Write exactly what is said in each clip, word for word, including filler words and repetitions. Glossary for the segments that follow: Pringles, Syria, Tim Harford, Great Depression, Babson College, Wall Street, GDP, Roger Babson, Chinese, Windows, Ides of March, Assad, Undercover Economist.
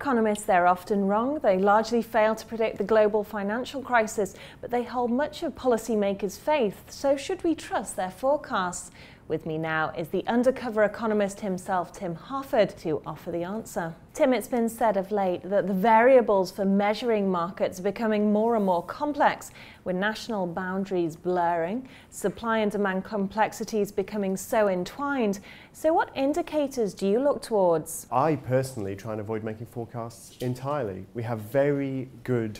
economists, they're often wrong. They largely fail to predict the global financial crisis, but they hold much of policymakers' faith. So should we trust their forecasts? With me now is the undercover economist himself, Tim Harford, to offer the answer. Tim, it's been said of late that the variables for measuring markets are becoming more and more complex, with national boundaries blurring, supply and demand complexities becoming so entwined. So what indicators do you look towards? I personally try and avoid making forecasts entirely. We have very good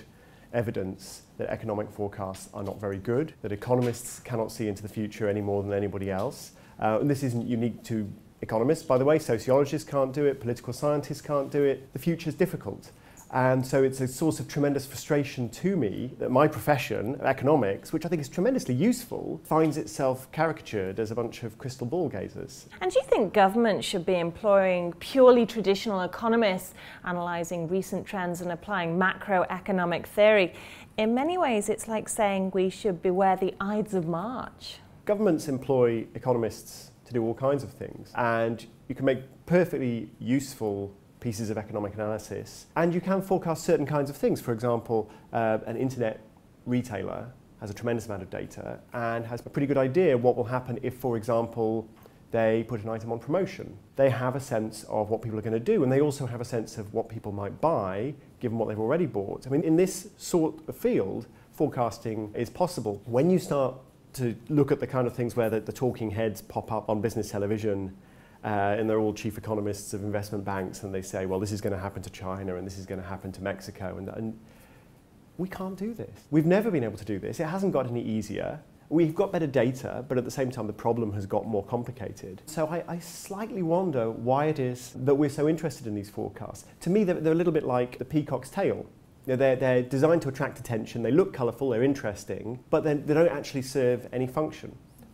evidence that economic forecasts are not very good, that economists cannot see into the future any more than anybody else. Uh, and this isn't unique to economists, by the way. Sociologists can't do it, political scientists can't do it. The future's difficult. And so it's a source of tremendous frustration to me that my profession, economics, which I think is tremendously useful, finds itself caricatured as a bunch of crystal ball gazers. And do you think governments should be employing purely traditional economists, analysing recent trends and applying macroeconomic theory? In many ways, it's like saying we should beware the Ides of March. Governments employ economists to do all kinds of things, and you can make perfectly useful pieces of economic analysis. And you can forecast certain kinds of things. For example, uh, an internet retailer has a tremendous amount of data and has a pretty good idea what will happen if, for example, they put an item on promotion. They have a sense of what people are going to do, and they also have a sense of what people might buy, given what they've already bought. I mean, in this sort of field, forecasting is possible. When you start to look at the kind of things where the, the talking heads pop up on business television, Uh, and they're all chief economists of investment banks, and they say, well, this is going to happen to China, and this is going to happen to Mexico, and, and we can't do this. We've never been able to do this. It hasn't got any easier. We've got better data, but at the same time, the problem has got more complicated. So I, I slightly wonder why it is that we're so interested in these forecasts. To me, they're, they're a little bit like the peacock's tail. You know, they're, they're designed to attract attention, they look colourful, they're interesting, but they don't actually serve any function.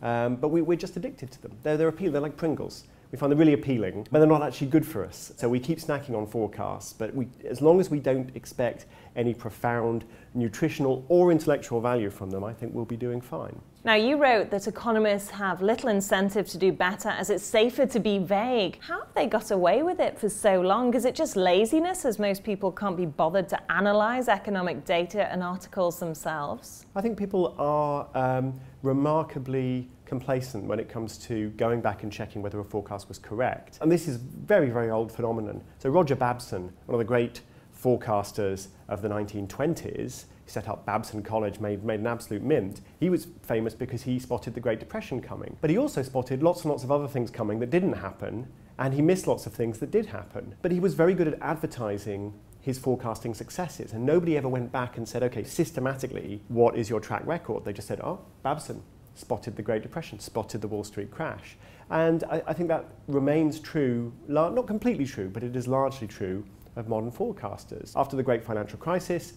Um, but we, we're just addicted to them. They're, they're appealing, they're like Pringles. We find them really appealing, but they're not actually good for us. So we keep snacking on forecasts, but we, as long as we don't expect any profound nutritional or intellectual value from them, I think we'll be doing fine. Now, you wrote that economists have little incentive to do better as it's safer to be vague. How have they got away with it for so long? Is it just laziness, as most people can't be bothered to analyse economic data and articles themselves? I think people are um, remarkably complacent when it comes to going back and checking whether a forecast was correct. And this is a very, very old phenomenon. So Roger Babson, one of the great forecasters of the nineteen twenties, set up Babson College, made, made an absolute mint. He was famous because he spotted the Great Depression coming. But he also spotted lots and lots of other things coming that didn't happen, and he missed lots of things that did happen. But he was very good at advertising his forecasting successes, and nobody ever went back and said, okay, systematically, what is your track record? They just said, oh, Babson spotted the Great Depression, spotted the Wall Street crash. And I, I think that remains true, not completely true, but it is largely true of modern forecasters. After the Great Financial Crisis,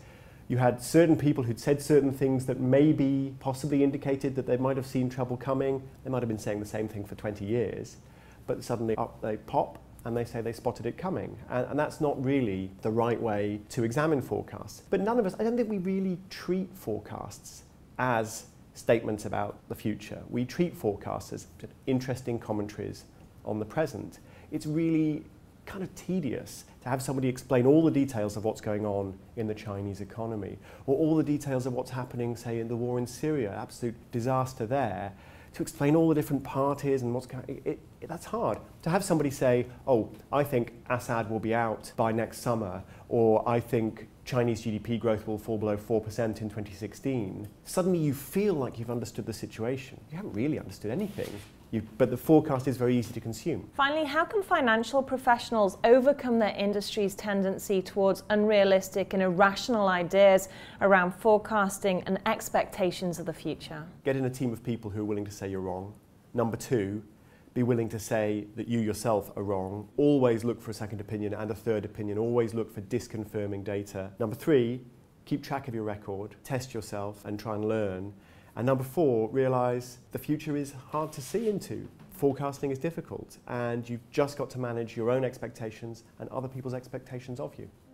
you had certain people who'd said certain things that maybe possibly indicated that they might have seen trouble coming. They might have been saying the same thing for twenty years, but suddenly up they pop and they say they spotted it coming. And, and that's not really the right way to examine forecasts. But none of us, I don't think we really treat forecasts as statements about the future. We treat forecasts as interesting commentaries on the present. It's really kind of tedious to have somebody explain all the details of what's going on in the Chinese economy, or all the details of what's happening, say, in the war in Syria, absolute disaster there, to explain all the different parties and what's going on. That's hard. To have somebody say, oh, I think Assad will be out by next summer, or I think Chinese G D P growth will fall below four percent in twenty sixteen, suddenly you feel like you've understood the situation. You haven't really understood anything, you, but the forecast is very easy to consume. Finally, how can financial professionals overcome their industry's tendency towards unrealistic and irrational ideas around forecasting and expectations of the future? Get in a team of people who are willing to say you're wrong. Number two, be willing to say that you yourself are wrong. Always look for a second opinion and a third opinion. Always look for disconfirming data. Number three, keep track of your record. Test yourself and try and learn. And number four, realise the future is hard to see into. Forecasting is difficult, and you've just got to manage your own expectations and other people's expectations of you.